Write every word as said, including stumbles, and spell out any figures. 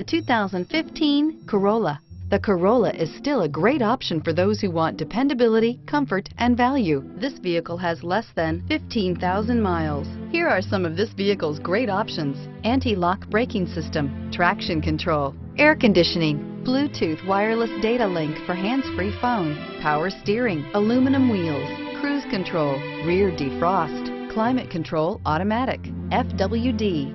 The two thousand fifteen Corolla. The Corolla is still a great option for those who want dependability, comfort, and value. This vehicle has less than fifteen thousand miles. Here are some of this vehicle's great options: anti-lock braking system, traction control, air conditioning, Bluetooth wireless data link for hands-free phone, power steering, aluminum wheels, cruise control, rear defrost, climate control automatic, F W D.